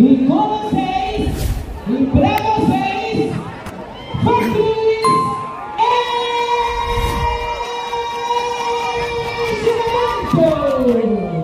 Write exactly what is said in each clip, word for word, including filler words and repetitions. e com vocês, e pra vocês, Rodrigues e Giovanni!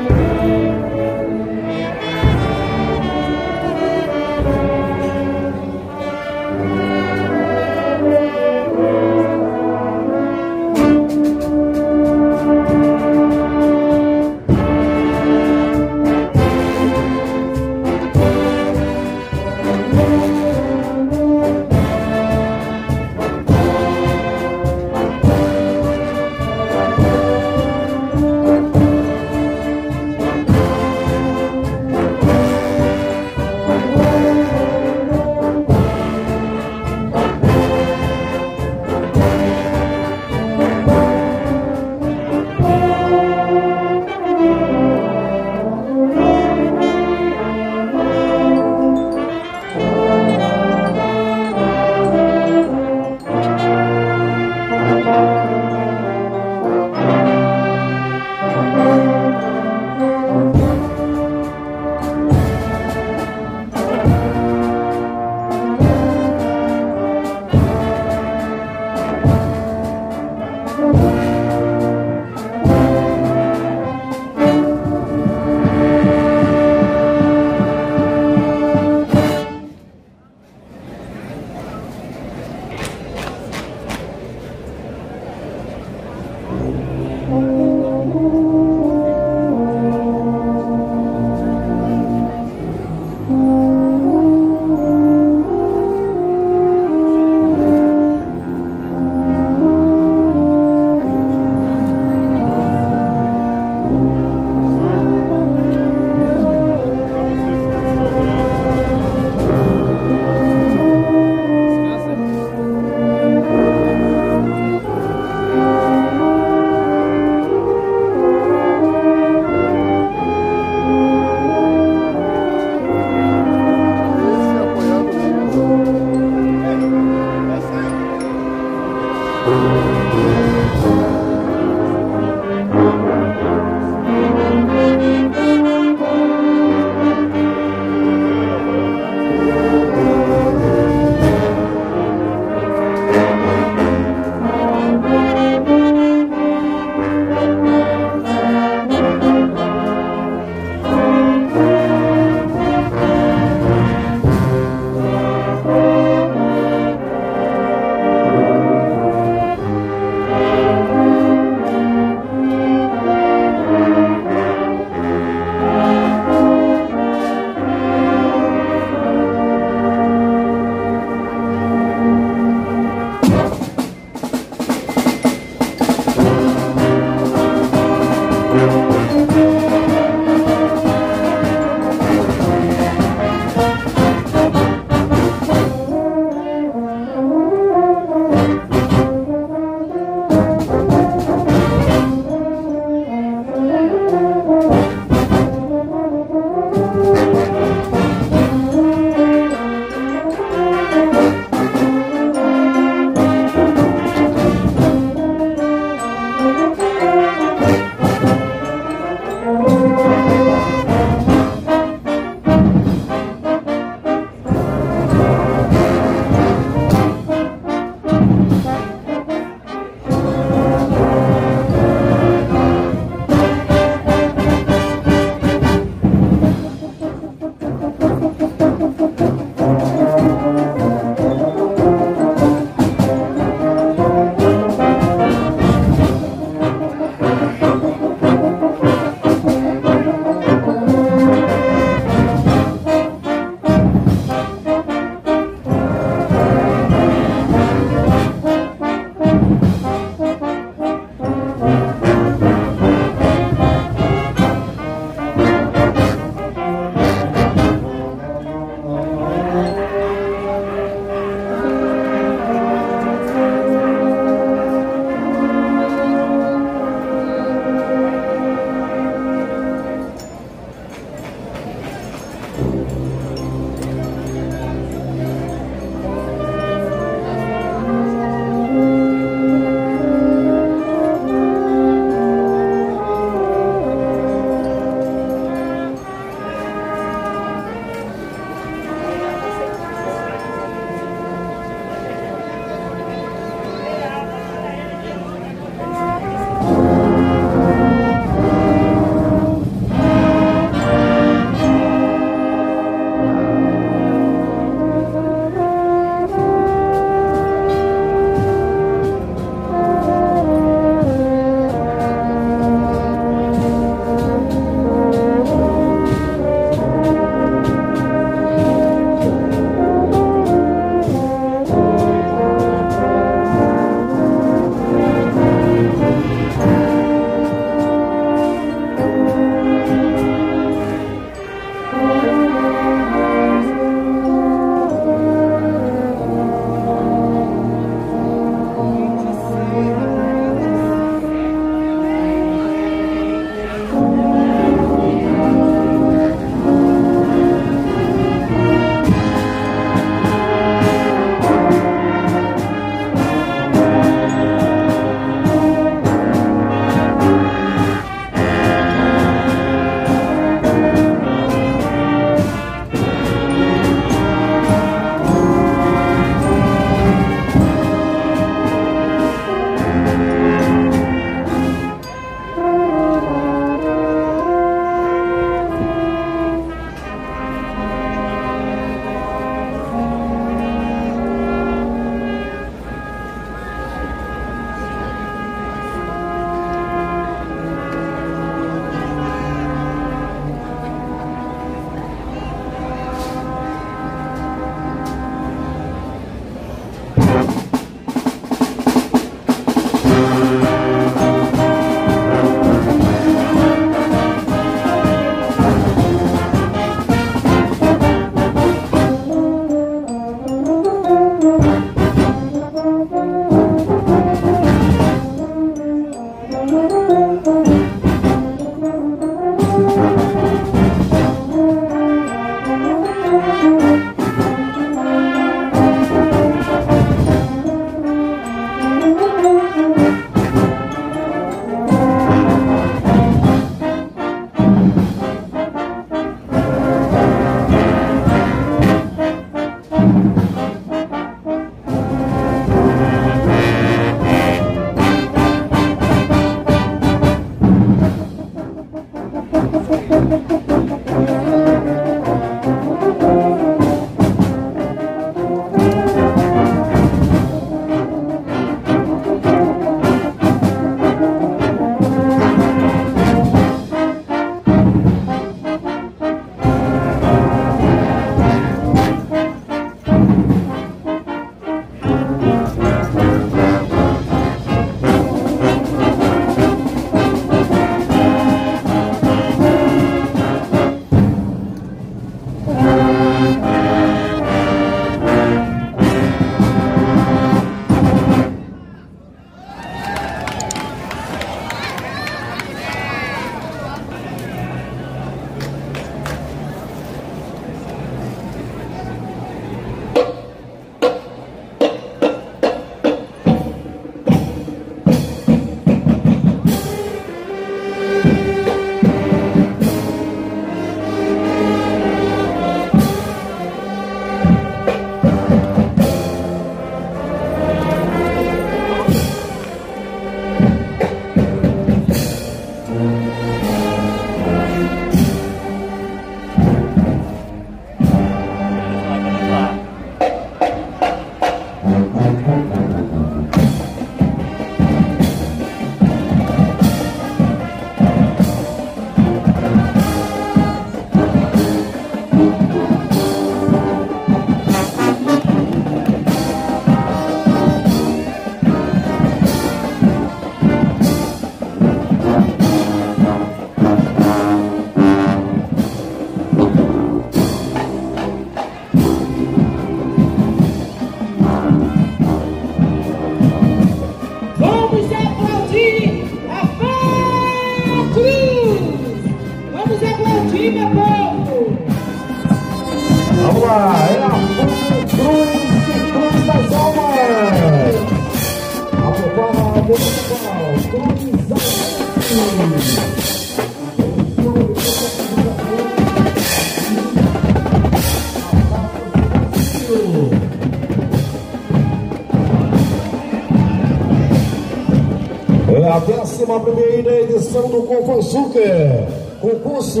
a décima primeira edição do Confanjuca, concurso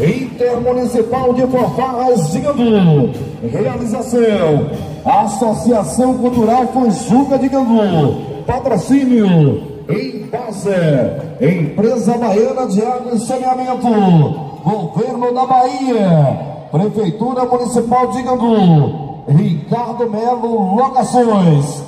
intermunicipal de fanfarras de Gandu. Realização: Associação Cultural Confanjuca de Gandu. Patrocínio: Embasa, Empresa Baiana de Água e Saneamento, Governo da Bahia, Prefeitura Municipal de Gandu, Ricardo Melo, locações.